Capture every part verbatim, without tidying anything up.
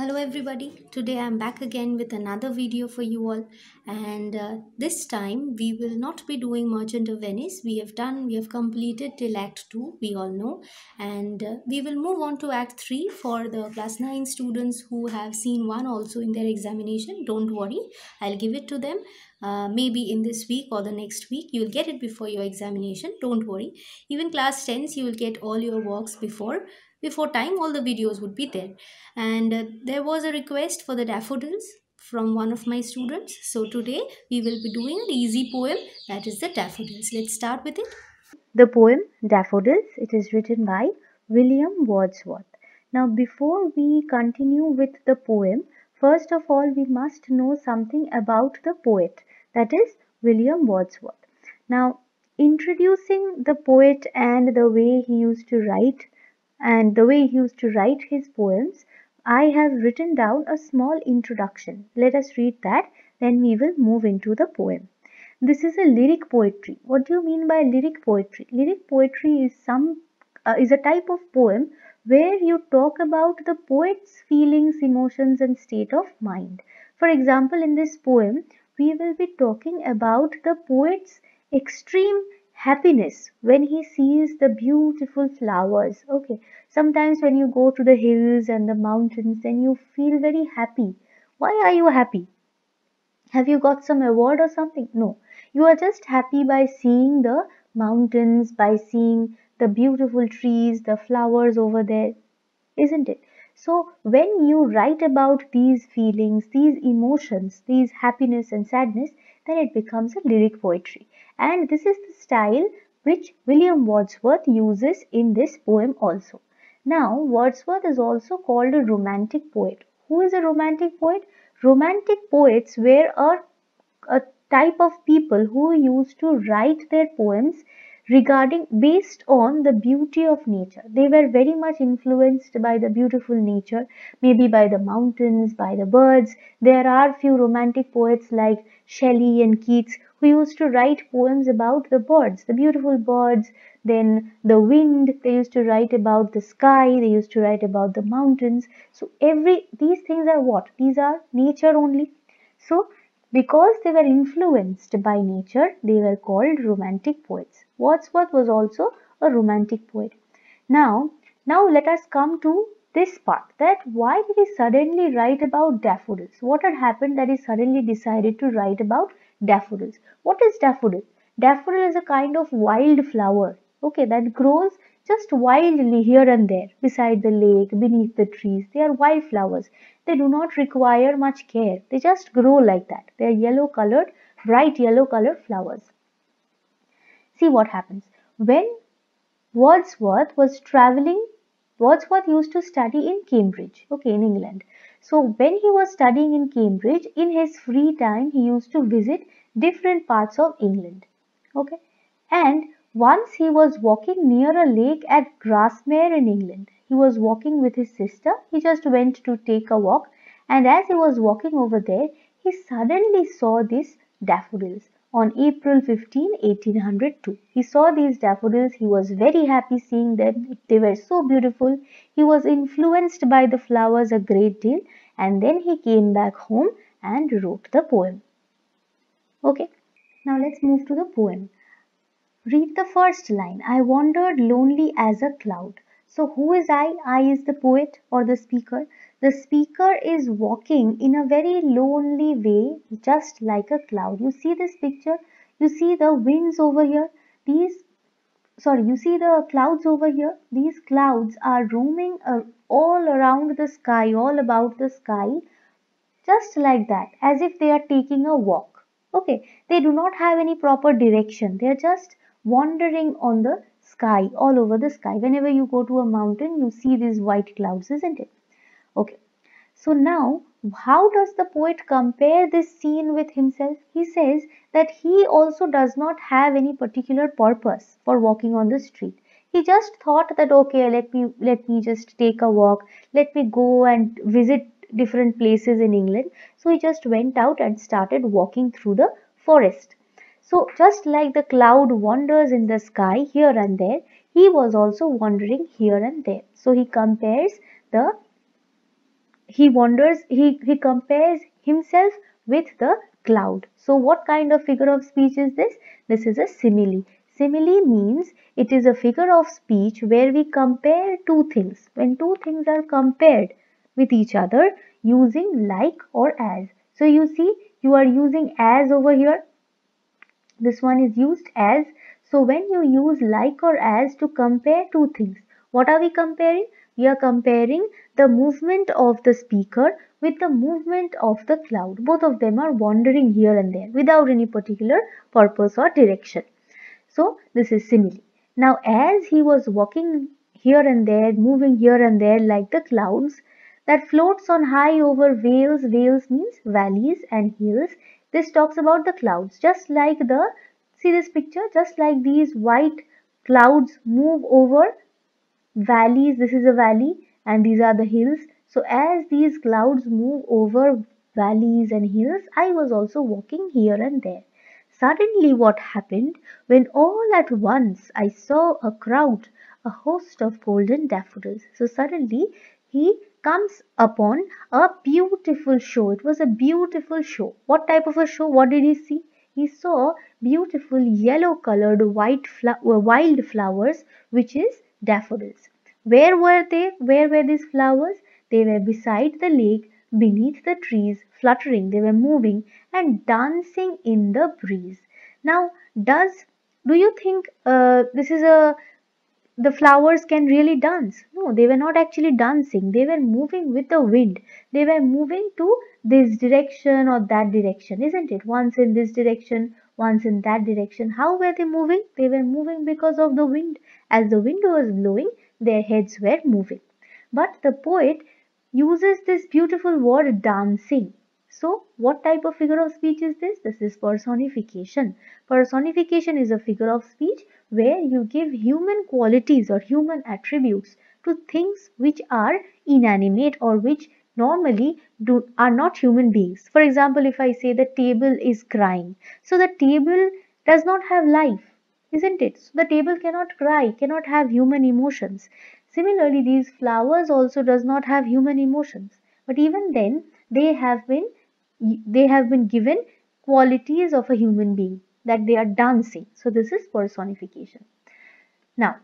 Hello everybody, today I'm back again with another video for you all, and uh, this time we will not be doing Merchant of Venice. We have done, we have completed till Act two, we all know, and uh, we will move on to Act three for the Class nine students who have seen one also in their examination. Don't worry, I'll give it to them. Uh, maybe in this week or the next week you'll get it before your examination. Don't worry, even class tens you will get all your works before before time. All the videos would be there, and uh, there was a request for the Daffodils from one of my students, so today we will be doing an easy poem, that is the Daffodils. Let's start with it. The poem Daffodils, it is written by William Wordsworth. Now before we continue with the poem, first of all we must know something about the poet, that is William Wordsworth. Now, introducing the poet and the way he used to write and the way he used to write his poems, I have written down a small introduction. Let us read that, then we will move into the poem. This is a lyric poetry. What do you mean by lyric poetry? Lyric poetry is some uh, is a type of poem where you talk about the poet's feelings, emotions and state of mind. For example, in this poem we will be talking about the poet's extreme happiness when he sees the beautiful flowers. Okay, sometimes when you go to the hills and the mountains, then you feel very happy. Why are you happy? Have you got some award or something? No, you are just happy by seeing the mountains, by seeing the beautiful trees, the flowers over there, isn't it? So when you write about these feelings, these emotions, these happiness and sadness, then it becomes a lyric poetry. And this is the style which William Wordsworth uses in this poem also. Now, Wordsworth is also called a romantic poet. Who is a romantic poet? Romantic poets were a, a type of people who used to write their poems regarding based on the beauty of nature. They were very much influenced by the beautiful nature, maybe by the mountains, by the birds. There are few romantic poets like Shelley and Keats who used to write poems about the birds, the beautiful birds, then the wind. They used to write about the sky, they used to write about the mountains. So every these things are what? These are nature only. So because they were influenced by nature, they were called romantic poets. Wordsworth was also a romantic poet. Now, now let us come to this part, that why did he suddenly write about daffodils? What had happened that he suddenly decided to write about daffodils? What is daffodil? Daffodil is a kind of wild flower, okay, that grows just wildly here and there, beside the lake, beneath the trees. They are wild flowers. They do not require much care. They just grow like that. They are yellow colored, bright yellow colored flowers. See what happens. When Wordsworth was traveling, Wordsworth used to study in Cambridge, okay, in England. So when he was studying in Cambridge, in his free time, he used to visit different parts of England, okay. And once he was walking near a lake at Grassmere in England. He was walking with his sister. He just went to take a walk, and as he was walking over there, he suddenly saw these daffodils on April fifteenth, eighteen oh two. He saw these daffodils. He was very happy seeing them. They were so beautiful. He was influenced by the flowers a great deal, and then he came back home and wrote the poem. Okay, now let's move to the poem. Read the first line. I wandered lonely as a cloud. So who is I? I is the poet or the speaker. The speaker is walking in a very lonely way, just like a cloud. You see this picture? You see the winds over here? These, sorry, you see the clouds over here? These clouds are roaming uh, all around the sky, all about the sky, just like that, as if they are taking a walk. Okay, they do not have any proper direction. They are just wandering on the sky, all over the sky. Whenever you go to a mountain, you see these white clouds, isn't it? Okay, so now how does the poet compare this scene with himself? He says that he also does not have any particular purpose for walking on the street. He just thought that, okay, let me let me just take a walk, let me go and visit different places in England. So he just went out and started walking through the forest. So just like the cloud wanders in the sky here and there, he was also wandering here and there. So he compares the he wanders, he, he compares himself with the cloud. So what kind of figure of speech is this? This is a simile. Simile means it is a figure of speech where we compare two things. When two things are compared with each other using like or as. So you see, you are using as over here. This one is used as. So when you use like or as to compare two things, what are we comparing? We are comparing the movement of the speaker with the movement of the cloud. Both of them are wandering here and there without any particular purpose or direction. So this is simile. Now as he was walking here and there, moving here and there like the clouds that floats on high over vales, vales means valleys and hills. This talks about the clouds, just like the, see this picture, just like these white clouds move over valleys, this is a valley and these are the hills. So as these clouds move over valleys and hills, I was also walking here and there. Suddenly what happened? When all at once I saw a crowd, a host of golden daffodils. So suddenly he comes upon a beautiful show. It was a beautiful show. What type of a show? What did he see? He saw beautiful yellow colored white wild flowers, which is daffodils. Where were they? Where were these flowers? They were beside the lake, beneath the trees, fluttering. They were moving and dancing in the breeze. Now, does do you think uh, this is a the flowers can really dance? No, they were not actually dancing. They were moving with the wind. They were moving to this direction or that direction, isn't it? Once in this direction, once in that direction. How were they moving? They were moving because of the wind. As the wind was blowing, their heads were moving. But the poet uses this beautiful word dancing. So what type of figure of speech is this? This is personification. Personification is a figure of speech where you give human qualities or human attributes to things which are inanimate or which normally do are not human beings. For example, if I say the table is crying, so the table does not have life, isn't it? So the table cannot cry, cannot have human emotions. Similarly, these flowers also does not have human emotions, but even then they have been they have been given qualities of a human being, that they are dancing. So this is personification. Now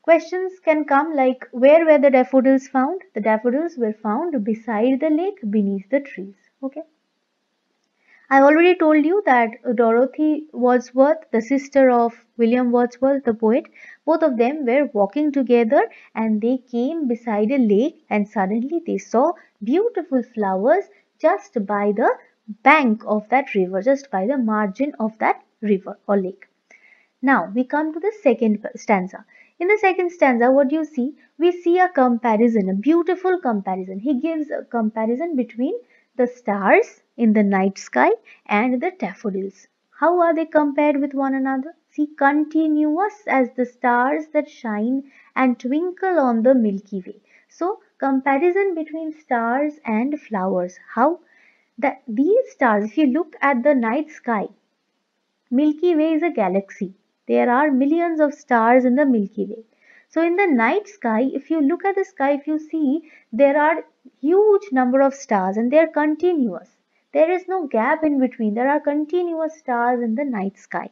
questions can come like, where were the daffodils found? The daffodils were found beside the lake, beneath the trees. Okay, I already told you that Dorothy Wordsworth, the sister of William Wordsworth, the poet, both of them were walking together and they came beside a lake and suddenly they saw beautiful flowers just by the bank of that river, just by the margin of that river or lake. Now we come to the second stanza. In the second stanza, what do you see? We see a comparison, a beautiful comparison. He gives a comparison between the stars in the night sky and the daffodils. How are they compared with one another? See, continuous as the stars that shine and twinkle on the Milky Way. So, comparison between stars and flowers. How? That these stars, if you look at the night sky, Milky Way is a galaxy. There are millions of stars in the Milky Way. So in the night sky, if you look at the sky, if you see, there are huge number of stars and they are continuous. There is no gap in between. There are continuous stars in the night sky.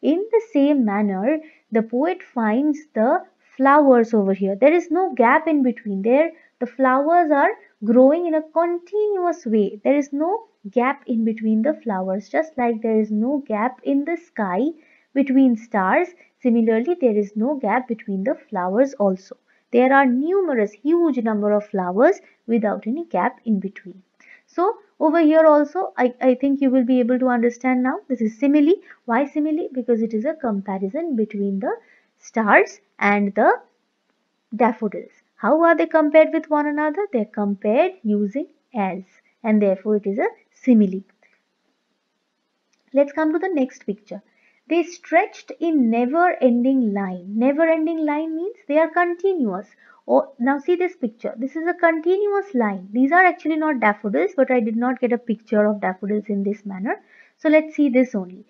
In the same manner, the poet finds the flowers over here. There is no gap in between. There, the flowers are growing in a continuous way. There is no gap in between the flowers, just like there is no gap in the sky between stars. Similarly, there is no gap between the flowers also. There are numerous, huge number of flowers without any gap in between. So, over here also, I, I think you will be able to understand now. This is simile. Why simile? Because it is a comparison between the stars and the daffodils. How are they compared with one another? They are compared using as, and therefore it is a simile. Let's come to the next picture. They stretched in never-ending line. Never-ending line means they are continuous. Oh, now see this picture. This is a continuous line. These are actually not daffodils, but I did not get a picture of daffodils in this manner. So let's see this only.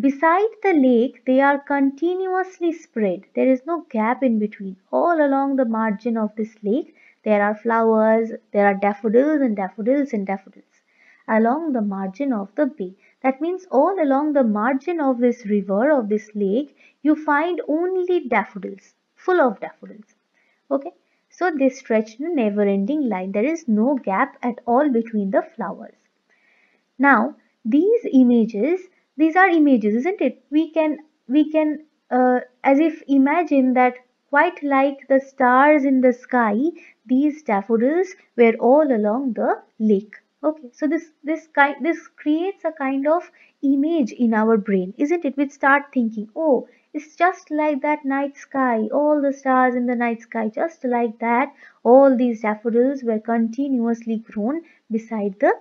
Beside the lake, they are continuously spread. There is no gap in between. All along the margin of this lake, There are flowers, there are daffodils and daffodils and daffodils along the margin of the bay. That means all along the margin of this river, of this lake, you find only daffodils, full of daffodils. Okay, so they stretch in a never-ending line. There is no gap at all between the flowers. Now, these images, these are images, isn't it? We can, we can uh, as if imagine that quite like the stars in the sky, these daffodils were all along the lake. Okay, so this this kind this creates a kind of image in our brain, isn't it? We start thinking, oh, it's just like that night sky, all the stars in the night sky, just like that. All these daffodils were continuously grown beside the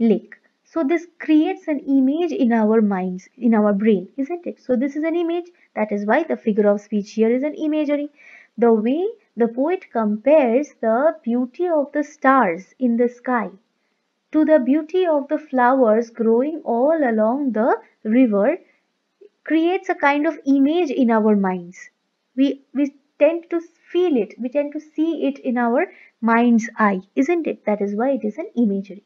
lake. So this creates an image in our minds, in our brain, isn't it? So this is an image. That is why the figure of speech here is an imagery. The way the poet compares the beauty of the stars in the sky to the beauty of the flowers growing all along the river creates a kind of image in our minds. We, we tend to feel it. We tend to see it in our mind's eye, isn't it? That is why it is an imagery.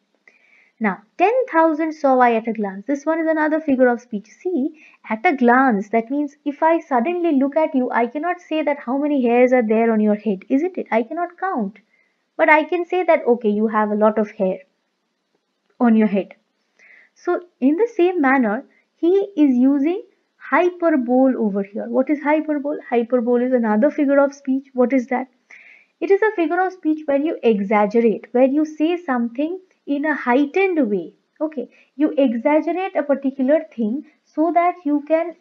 Now, ten thousand saw I at a glance. This one is another figure of speech. See, at a glance, that means if I suddenly look at you, I cannot say that how many hairs are there on your head, isn't it? I cannot count. But I can say that, okay, you have a lot of hair on your head. So, in the same manner, he is using hyperbole over here. What is hyperbole? Hyperbole is another figure of speech. What is that? It is a figure of speech where you exaggerate, where you say something in a heightened way. Okay, you exaggerate a particular thing so that you can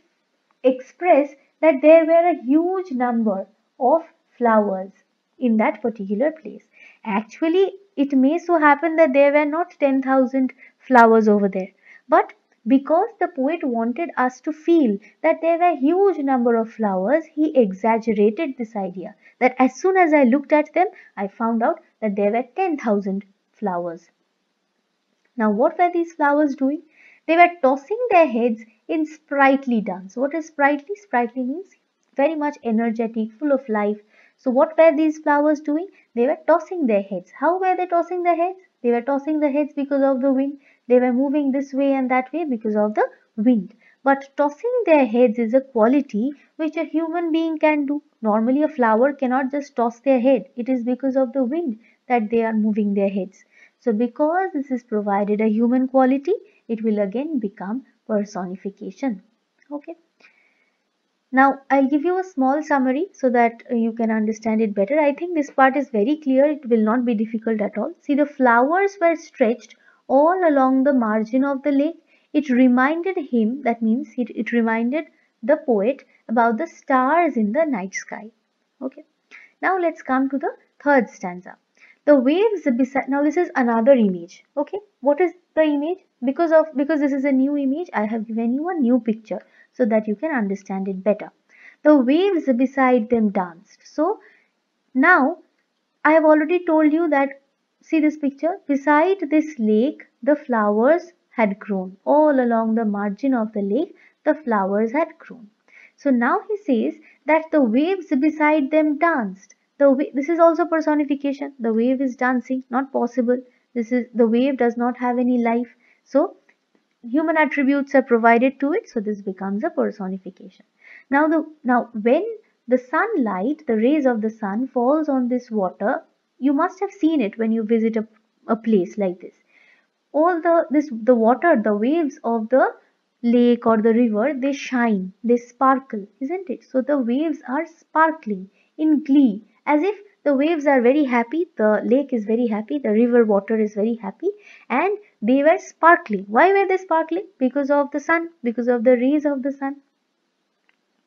express that there were a huge number of flowers in that particular place. Actually, it may so happen that there were not ten thousand flowers over there, but because the poet wanted us to feel that there were a huge number of flowers, he exaggerated this idea that as soon as I looked at them, I found out that there were ten thousand flowers. Now, what were these flowers doing? They were tossing their heads in sprightly dance. What is sprightly? Sprightly means very much energetic, full of life. So, what were these flowers doing? They were tossing their heads. How were they tossing their heads? They were tossing their heads because of the wind. They were moving this way and that way because of the wind. But tossing their heads is a quality which a human being can do. Normally, a flower cannot just toss their head. It is because of the wind that they are moving their heads. So, because this is provided a human quality, it will again become personification. Okay. Now, I'll give you a small summary so that you can understand it better. I think this part is very clear. It will not be difficult at all. See, the flowers were stretched all along the margin of the lake. It reminded him, that means it, it reminded the poet about the stars in the night sky. Okay. Now, let's come to the third stanza. The waves beside, now this is another image. Okay, what is the image? Because of because this is a new image, I have given you a new picture so that you can understand it better. The waves beside them danced. So now I have already told you that, see this picture, beside this lake the flowers had grown. All along the margin of the lake the flowers had grown. So now he says that the waves beside them danced. The wave, this is also personification. The wave is dancing, not possible. This is, the wave does not have any life. So, human attributes are provided to it. So, this becomes a personification. Now, the now when the sunlight, the rays of the sun falls on this water, you must have seen it when you visit a, a place like this. All the, this, the water, the waves of the lake or the river, they shine, they sparkle, isn't it? So, the waves are sparkling in glee. As if the waves are very happy, the lake is very happy, the river water is very happy, and they were sparkling. Why were they sparkling? Because of the sun, because of the rays of the sun.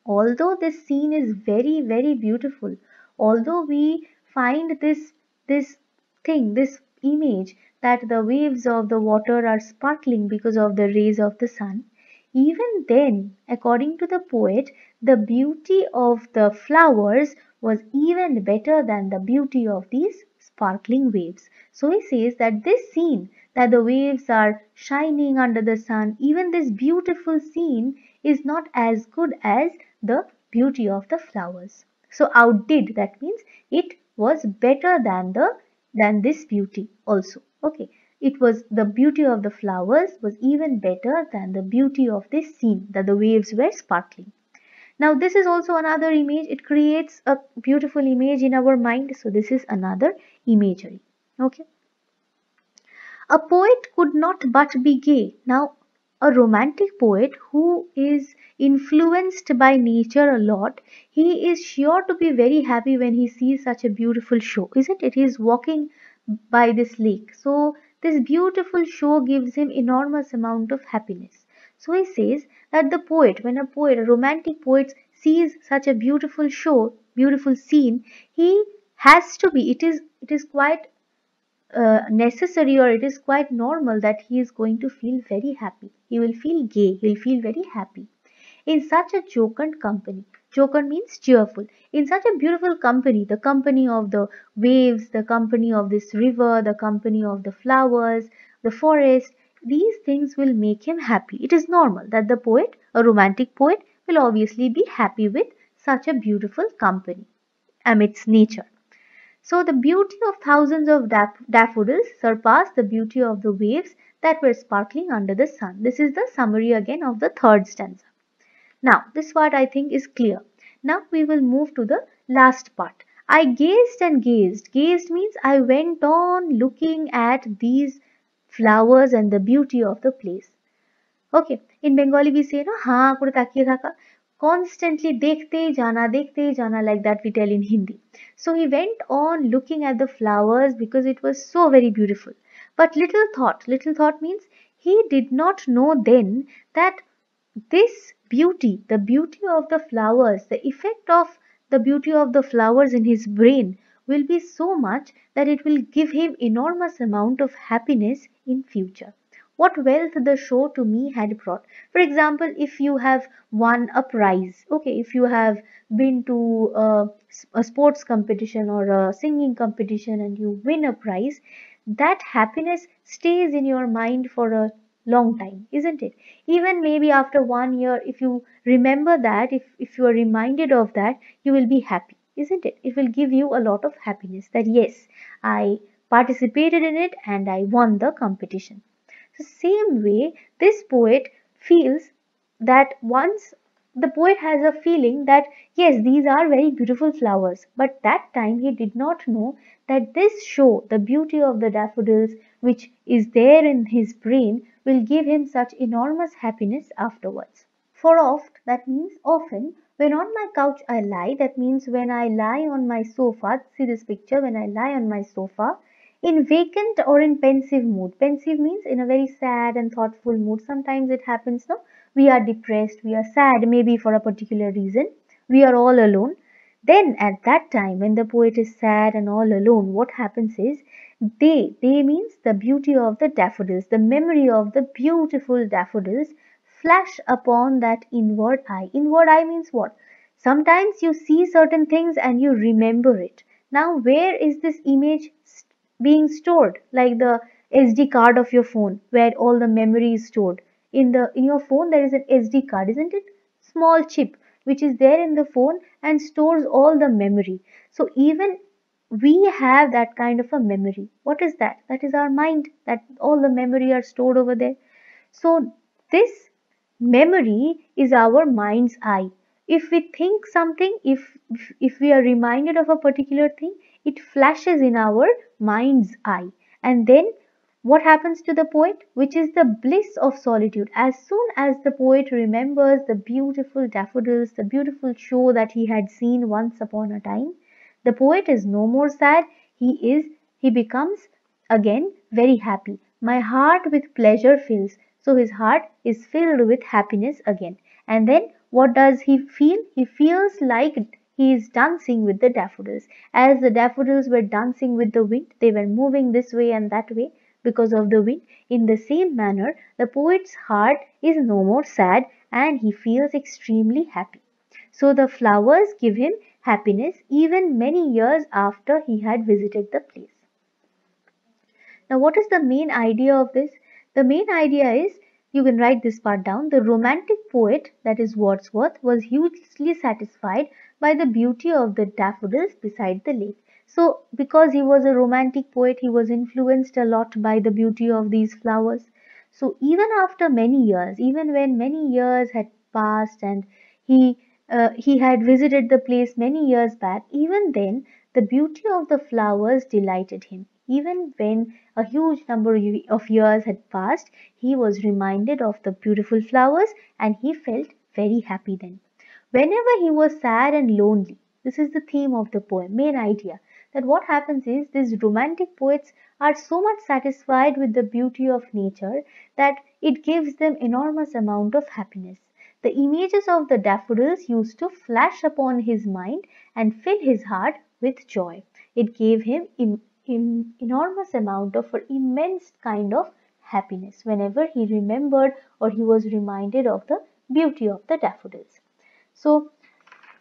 Although this scene is very, very beautiful, although we find this, this thing, this image that the waves of the water are sparkling because of the rays of the sun, even then, according to the poet, the beauty of the flowers was even better than the beauty of these sparkling waves. So he says that this scene, that the waves are shining under the sun, even this beautiful scene is not as good as the beauty of the flowers. So outdid, that means it was better than the than this beauty also. Okay, it was the beauty of the flowers was even better than the beauty of this scene, that the waves were sparkling. Now this is also another image. It creates a beautiful image in our mind. So this is another imagery. Okay. A poet could not but be gay. Now a romantic poet who is influenced by nature a lot, he is sure to be very happy when he sees such a beautiful show, isn't it? He is walking by this lake. So this beautiful show gives him enormous amount of happiness. So he says that the poet, when a poet, a romantic poet sees such a beautiful show, beautiful scene, he has to be, it is, it is quite uh, necessary, or it is quite normal that he is going to feel very happy. He will feel gay, he will feel very happy. In such a jocund company, jocund means cheerful, in such a beautiful company, the company of the waves, the company of this river, the company of the flowers, the forest, these things will make him happy. It is normal that the poet, a romantic poet, will obviously be happy with such a beautiful company amidst nature. So the beauty of thousands of daffodils surpassed the beauty of the waves that were sparkling under the sun. This is the summary again of the third stanza. Now this part I think is clear. Now we will move to the last part. I gazed and gazed. Gazed means I went on looking at these flowers and the beauty of the place. Okay, in Bengali we say no, haan kore takiye thaka, constantly dekhte jana, dekhte jana, like that we tell in Hindi. So he went on looking at the flowers because it was so very beautiful. But little thought, little thought means he did not know then that this beauty, the beauty of the flowers, the effect of the beauty of the flowers in his brain will be so much that it will give him enormous amount of happiness in future. What wealth the show to me had brought. For example, if you have won a prize, okay, if you have been to a, a sports competition or a singing competition and you win a prize, that happiness stays in your mind for a long time, isn't it? Even maybe after one year, if you remember that, if, if you are reminded of that, you will be happy. Isn't it? It will give you a lot of happiness that yes, I participated in it and I won the competition. The same way, this poet feels that once the poet has a feeling that yes, these are very beautiful flowers, but that time he did not know that this show, the beauty of the daffodils, which is there in his brain, will give him such enormous happiness afterwards. For oft, that means often, when on my couch I lie, that means when I lie on my sofa, see this picture, when I lie on my sofa, in vacant or in pensive mood. Pensive means in a very sad and thoughtful mood. Sometimes it happens, no? We are depressed, we are sad, maybe for a particular reason. We are all alone. Then at that time, when the poet is sad and all alone, what happens is, they, they means the beauty of the daffodils, the memory of the beautiful daffodils, flash upon that inward eye. Inward eye means what? Sometimes you see certain things and you remember it. Now where is this image being stored? Like the S D card of your phone where all the memory is stored. In the in your phone there is an S D card, isn't it? Small chip which is there in the phone and stores all the memory. So even we have that kind of a memory. What is that? That is our mind. That all the memory are stored over there. So this memory is our mind's eye. If we think something, if if we are reminded of a particular thing, it flashes in our mind's eye. And then what happens to the poet? Which is the bliss of solitude. As soon as the poet remembers the beautiful daffodils, the beautiful show that he had seen once upon a time, the poet is no more sad. He is, he becomes again very happy. My heart with pleasure fills. So his heart is filled with happiness again. And then what does he feel? He feels like he is dancing with the daffodils. As the daffodils were dancing with the wind, they were moving this way and that way because of the wind. In the same manner, the poet's heart is no more sad and he feels extremely happy. So the flowers give him happiness even many years after he had visited the place. Now what is the main idea of this? The main idea is, you can write this part down, the romantic poet, that is Wordsworth, was hugely satisfied by the beauty of the daffodils beside the lake. So because he was a romantic poet, he was influenced a lot by the beauty of these flowers. So even after many years, even when many years had passed and he uh, he had visited the place many years back, even then the beauty of the flowers delighted him. Even when a huge number of years had passed, he was reminded of the beautiful flowers and he felt very happy then. Whenever he was sad and lonely, this is the theme of the poem, main idea, that what happens is these romantic poets are so much satisfied with the beauty of nature that it gives them enormous amount of happiness. The images of the daffodils used to flash upon his mind and fill his heart with joy. It gave him im im enormous amount of or immense kind of happiness whenever he remembered or he was reminded of the beauty of the daffodils. So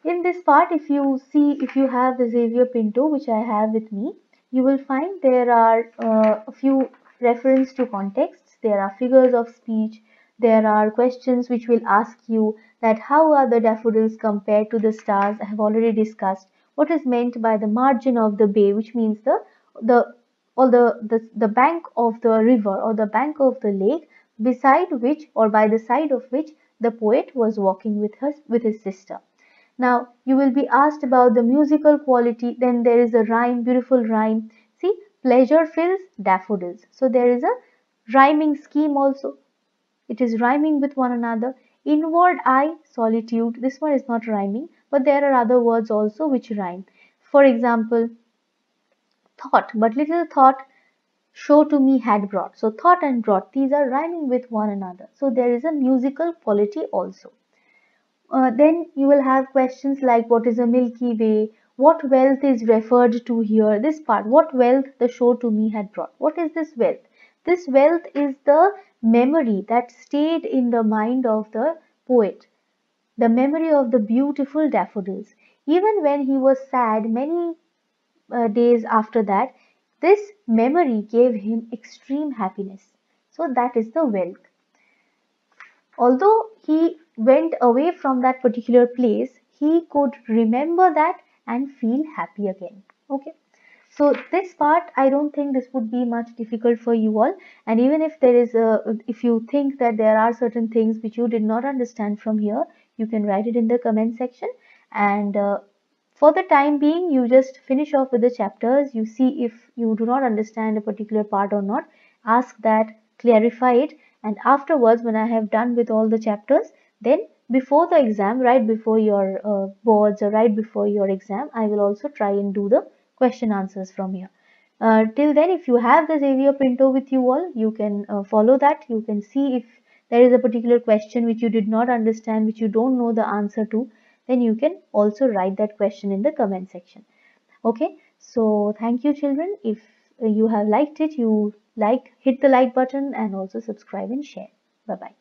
in this part, if you see, if you have the Xavier Pinto, which I have with me, you will find there are uh, a few reference to contexts, there are figures of speech, there are questions which will ask you that how are the daffodils compared to the stars. I have already discussed what is meant by the margin of the bay, which means the the or the, the, the bank of the river or the bank of the lake beside which or by the side of which the poet was walking with her with his sister. Now, you will be asked about the musical quality, then there is a rhyme, beautiful rhyme. See, pleasure fills daffodils. So, there is a rhyming scheme also. It is rhyming with one another. Inward eye, solitude. This one is not rhyming, but there are other words also which rhyme. For example, thought, but little thought show to me had brought. So, thought and brought, these are rhyming with one another. So, there is a musical quality also. Uh, then you will have questions like what is a Milky Way, what wealth is referred to here, this part, what wealth the show to me had brought. What is this wealth? This wealth is the memory that stayed in the mind of the poet, the memory of the beautiful daffodils. Even when he was sad many uh, days after that, this memory gave him extreme happiness. So that is the wealth. Although he went away from that particular place, he could remember that and feel happy again. Okay, so this part, I don't think this would be much difficult for you all. And even if there is a, if you think that there are certain things which you did not understand from here, you can write it in the comment section. And uh, for the time being, you just finish off with the chapters. You see if you do not understand a particular part or not, ask that, clarify it. And afterwards, when I have done with all the chapters, then before the exam, right before your uh, boards or right before your exam, I will also try and do the question answers from here. Uh, till then, if you have the Xavier Pinto with you all, you can uh, follow that. You can see if there is a particular question which you did not understand, which you don't know the answer to, then you can also write that question in the comment section. Okay, so thank you children. If you have liked it, you like, hit the like button and also subscribe and share. Bye-bye.